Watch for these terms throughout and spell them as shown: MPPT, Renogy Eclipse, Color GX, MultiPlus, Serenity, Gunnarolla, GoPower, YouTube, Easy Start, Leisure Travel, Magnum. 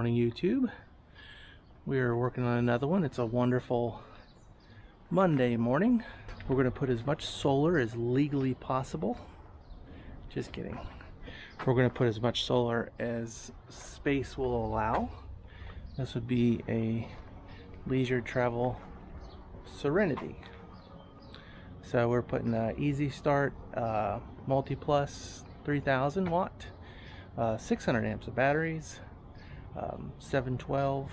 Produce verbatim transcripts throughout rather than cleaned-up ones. morning, YouTube. We are working on another one. It's a wonderful Monday morning. We're going to put as much solar as legally possible. Just kidding. We're going to put as much solar as space will allow. This would be a Leisure Travel Serenity. So we're putting an Easy Start uh, MultiPlus three thousand watt, uh, six hundred amps of batteries, um, seven twelve,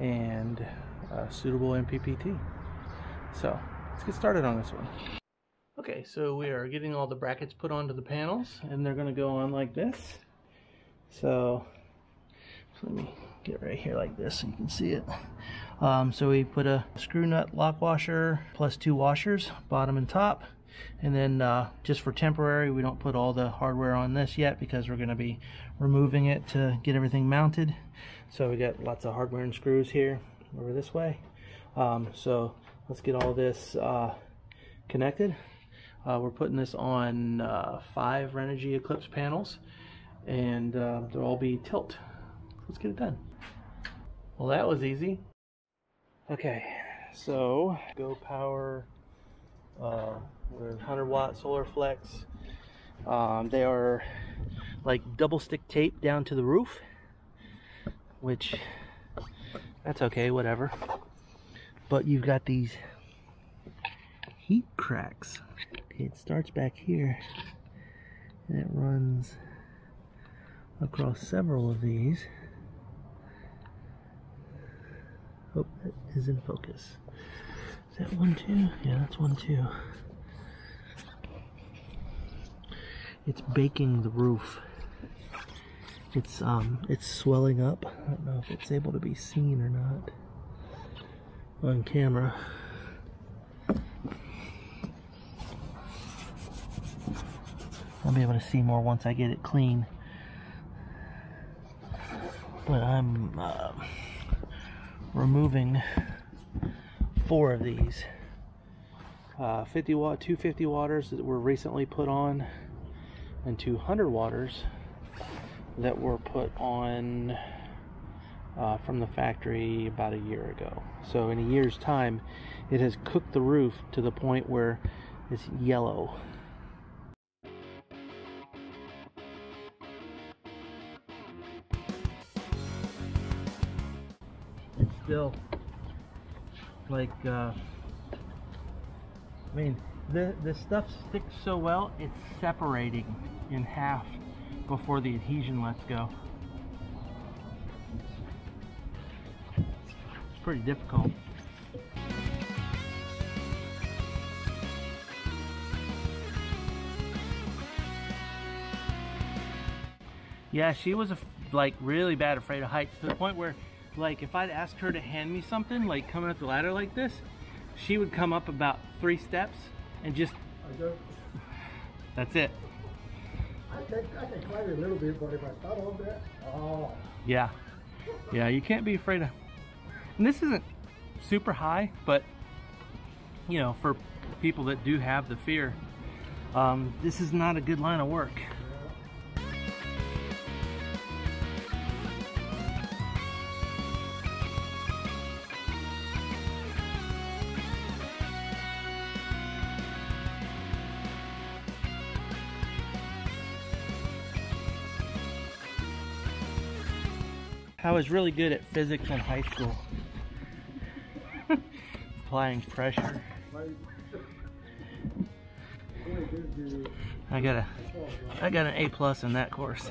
and a suitable M P P T. So let's get started on this one. Okay, so we are getting all the brackets put onto the panels, and they're going to go on like this. So, so let me get right here like this so you can see it. Um, so we put a screw nut lock washer plus two washers, bottom and top. And then uh, just for temporary, we don't put all the hardware on this yet because we're going to be removing it to get everything mounted. So we got lots of hardware and screws here over this way. Um, so let's get all this uh, connected. Uh, we're putting this on uh, five Renogy Eclipse panels, and uh, they'll all be tilt. Let's get it done. Well, that was easy. Okay, so GoPower uh, one hundred watt solar flex. Um, they are like double stick tape down to the roof, which that's okay, whatever. But you've got these heat cracks. It starts back here and it runs across several of these. Hope that is in focus. Is that one too? Yeah, that's one too. It's baking the roof. It's um, it's swelling up. I don't know if it's able to be seen or not on camera. I'll be able to see more once I get it clean. But I'm uh, removing four of these uh, fifty watt, two fifty watters that were recently put on, and two hundred watters that were put on uh, from the factory about a year ago. So in a year's time, it has cooked the roof to the point where it's yellow. It's still like, uh, I mean, the, the stuff sticks so well, it's separating in half before the adhesion lets go. It's pretty difficult. Yeah, she was a, like really bad afraid of heights, to the point where like if I'd asked her to hand me something, like coming up the ladder like this, she would come up about three steps and just, that's it. I think I can climb a little bit, but if I start on that, oh. Yeah, yeah, you can't be afraid of, and this isn't super high, but you know, for people that do have the fear, um, this is not a good line of work. I was really good at physics in high school. Applying pressure. I got a, I got an A plus in that course.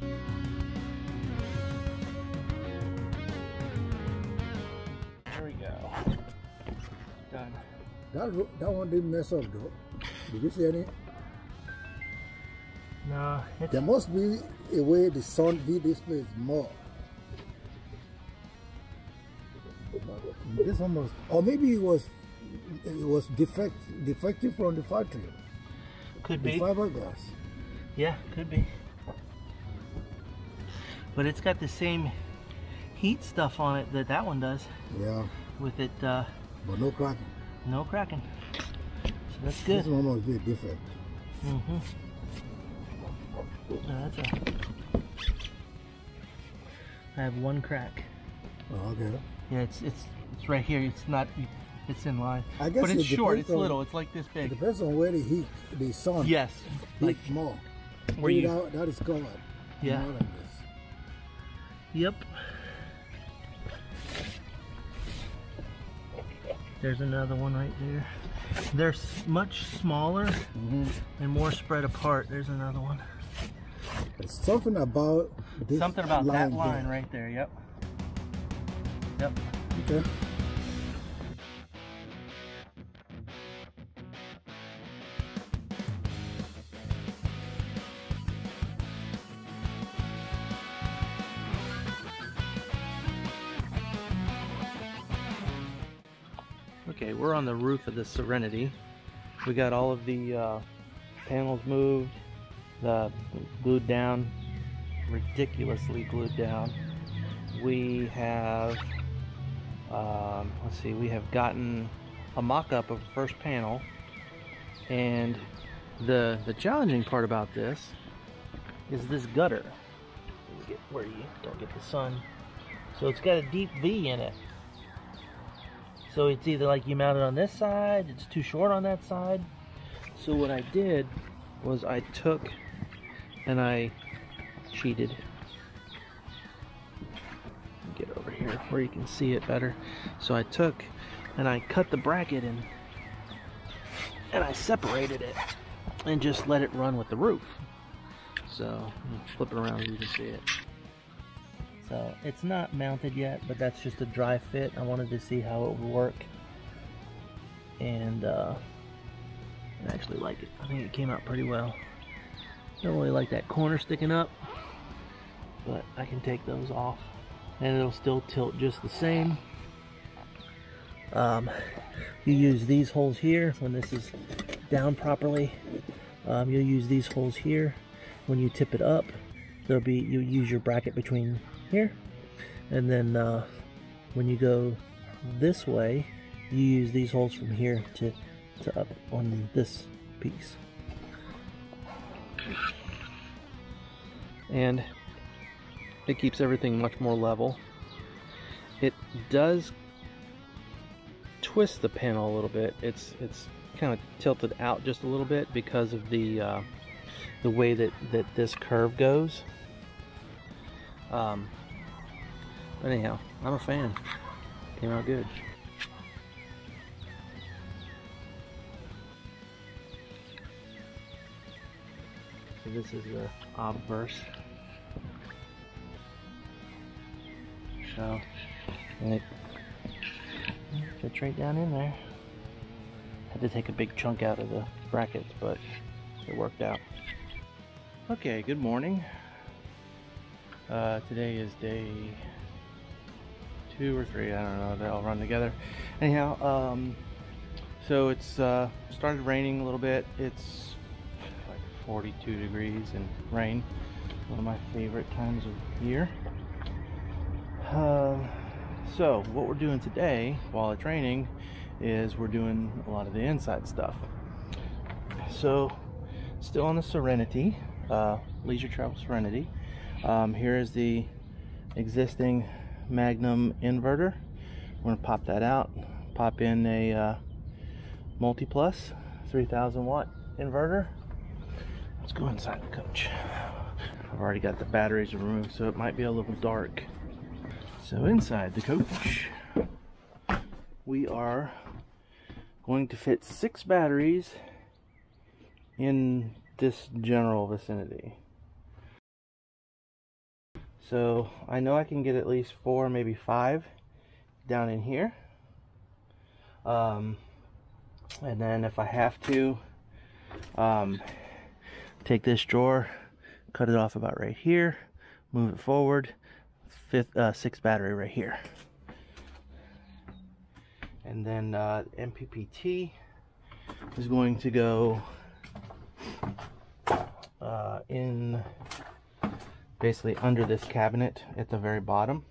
There we go. Done. That that one didn't mess up though. Did you see any? No. There must be a way the sun heat this place more. This one was, or maybe it was, it was defect, defective from the factory. Could be. The fiberglass. Yeah, could be. But it's got the same heat stuff on it that that one does. Yeah. With it. Uh, but no cracking. No cracking. So that's good. This one was a bit different. Mm-hmm. No, that's a I have one crack. Oh, okay. Yeah, it's it's it's right here. It's not. It's in line. I guess, but it's it short. It's on, little. It's like this big. It depends on where the heat, the sun. Yes. Like more. Where you? That, that is colored. Yeah. Like yep. There's another one right there. They're much smaller mm-hmm. and more spread apart. There's another one. There's something about this something about line that line there. Right there. Yep. Yep. Okay. Okay, we're on the roof of the Serenity. We got all of the uh, panels moved, the glued down, ridiculously glued down. We have, um, let's see, we have gotten a mock-up of the first panel, and the the challenging part about this is this gutter. Let me get where you don't get the sun. So it's got a deep V in it. So it's either like you mount it on this side, it's too short on that side. So what I did was I took and I cheated. Get over here where you can see it better. So I took and I cut the bracket in and I separated it and just let it run with the roof. So flip it around so you can see it. So it's not mounted yet, but that's just a dry fit. I wanted to see how it would work, and uh, I actually like it. I think it came out pretty well. Don't really like that corner sticking up, but I can take those off, and it'll still tilt just the same. Um, you use these holes here when this is down properly. Um, you'll use these holes here when you tip it up. There'll be you use your bracket between. Here, and then uh, when you go this way, you use these holes from here to, to up on this piece. And it keeps everything much more level. It does twist the panel a little bit. It's it's kind of tilted out just a little bit because of the uh, the way that that this curve goes. Um, But anyhow, I'm a fan. Came out good. So this is the obverse. So, and it fits right down in there. Had to take a big chunk out of the brackets, but it worked out. Okay, good morning. Uh, today is day two or three, I don't know, they all run together. Anyhow, um, so it's uh, started raining a little bit. It's like forty-two degrees and rain. One of my favorite times of year. Uh, so what we're doing today while it's raining is we're doing a lot of the inside stuff. So still on the Serenity, uh, Leisure Travel Serenity. Um, here is the existing Magnum inverter. We're going to pop that out, pop in a uh, MultiPlus three thousand watt inverter. Let's go inside the coach. I've already got the batteries removed, so it might be a little dark. So inside the coach, we are going to fit six batteries in this general vicinity. So I know I can get at least four, maybe five down in here. Um, and then if I have to, um, take this drawer, cut it off about right here, move it forward, fifth, uh, sixth battery right here. And then uh, M P P T is going to go uh, in... basically under this cabinet at the very bottom.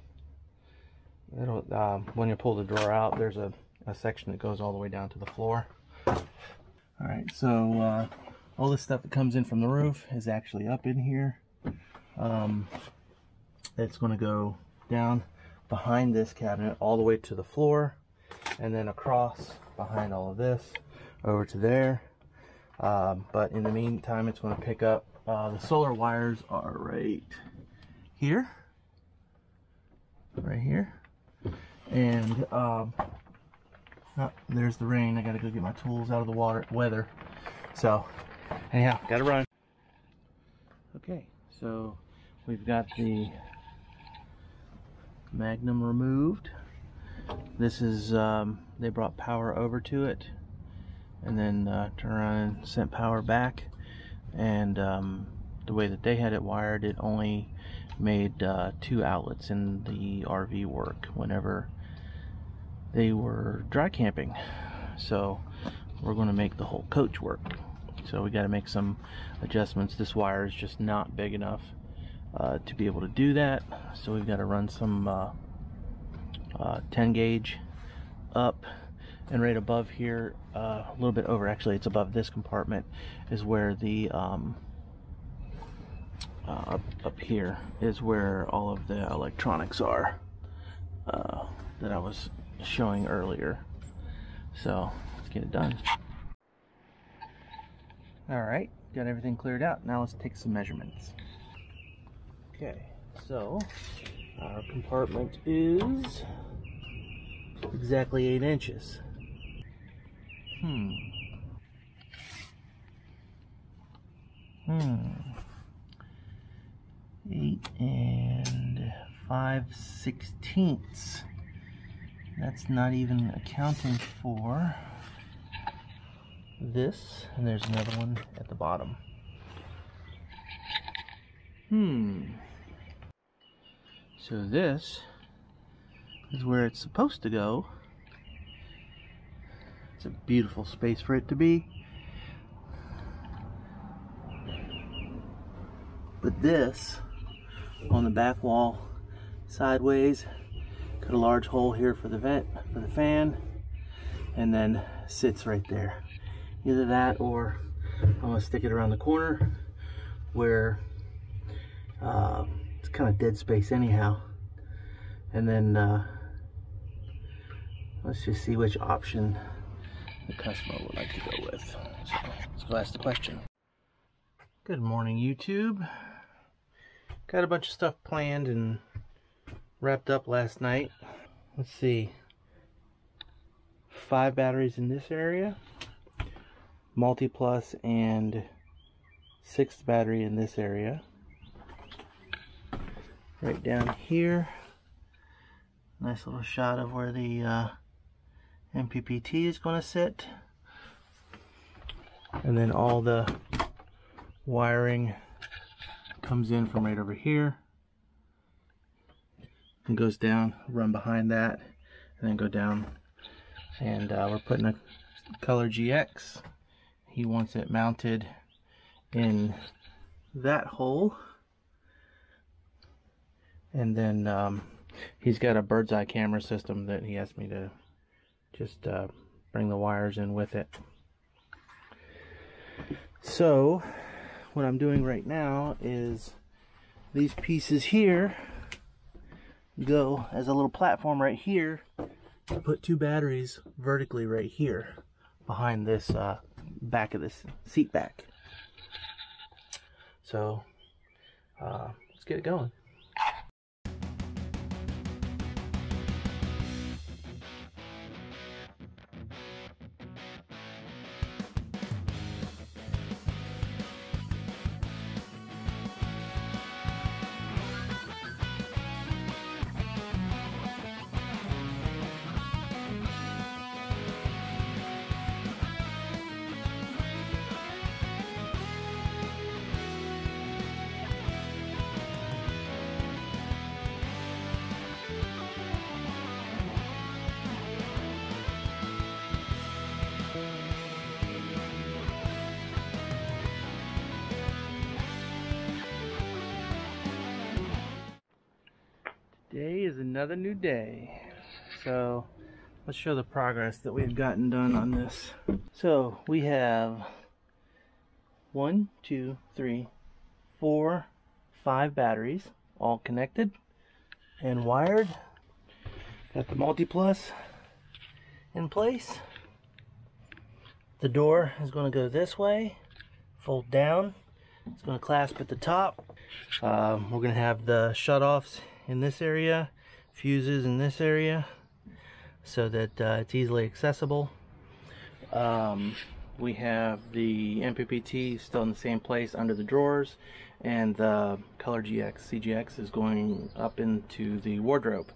It'll, uh, when you pull the drawer out, there's a, a section that goes all the way down to the floor. Alright, so uh, all this stuff that comes in from the roof is actually up in here. Um, it's going to go down behind this cabinet all the way to the floor, and then across behind all of this over to there. Um, but in the meantime, it's going to pick up uh, the solar wires are right here, right here, and um, oh, there's the rain. I gotta go get my tools out of the water weather. So anyhow, gotta run. Okay, so we've got the Magnum removed. This is um, they brought power over to it, and then uh, turned around and sent power back. And um, the way that they had it wired, it only made uh, two outlets in the R V work whenever they were dry camping. So we're going to make the whole coach work. So we got to make some adjustments. This wire is just not big enough uh, to be able to do that. So we've got to run some uh, uh, ten gauge up, and right above here, uh, a little bit over, actually it's above this compartment, is where the um, uh, up, up here is where all of the electronics are uh, that I was showing earlier. So let's get it done. All right, got everything cleared out. Now let's take some measurements. Okay, so our compartment is exactly eight inches. Hmm. Hmm. Eight and five sixteenths. That's not even accounting for this, and there's another one at the bottom. Hmm. So this is where it's supposed to go. It's a beautiful space for it to be. But this, on the back wall, sideways, cut a large hole here for the vent, for the fan, and then sits right there. Either that, or I'm gonna stick it around the corner where uh, it's kind of dead space anyhow. And then uh, let's just see which option the customer would like to go with. So let's go ask the question. Good morning, YouTube. Got a bunch of stuff planned and wrapped up last night. Let's see, five batteries in this area, MultiPlus and sixth battery in this area. Right down here, nice little shot of where the uh, M P P T is going to sit, and then all the wiring comes in from right over here and goes down, run behind that, and then go down. And uh, we're putting a Color G X. He wants it mounted in that hole, and then um, he's got a bird's eye camera system that he asked me to just uh, bring the wires in with it. So what I'm doing right now is these pieces here go as a little platform right here to put two batteries vertically right here behind this uh, back of this seat back. So uh, let's get it going. Today is another new day. So let's show the progress that we've gotten done on this. So we have one, two, three, four, five batteries all connected. and wired. Got the MultiPlus in place. The door is going to go this way, fold down. It's going to clasp at the top. Um, we're going to have the shutoffs in this area, fuses in this area, so that uh, it's easily accessible. Um, we have the M P P T still in the same place under the drawers, and the Color G X C G X is going up into the wardrobe.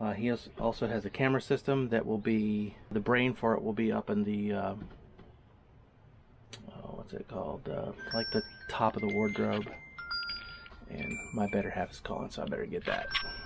Uh, he also has a camera system that will be, the brain for it will be up in the uh, oh, what's it called, uh, like the top of the wardrobe. And my better half is calling, so I better get that.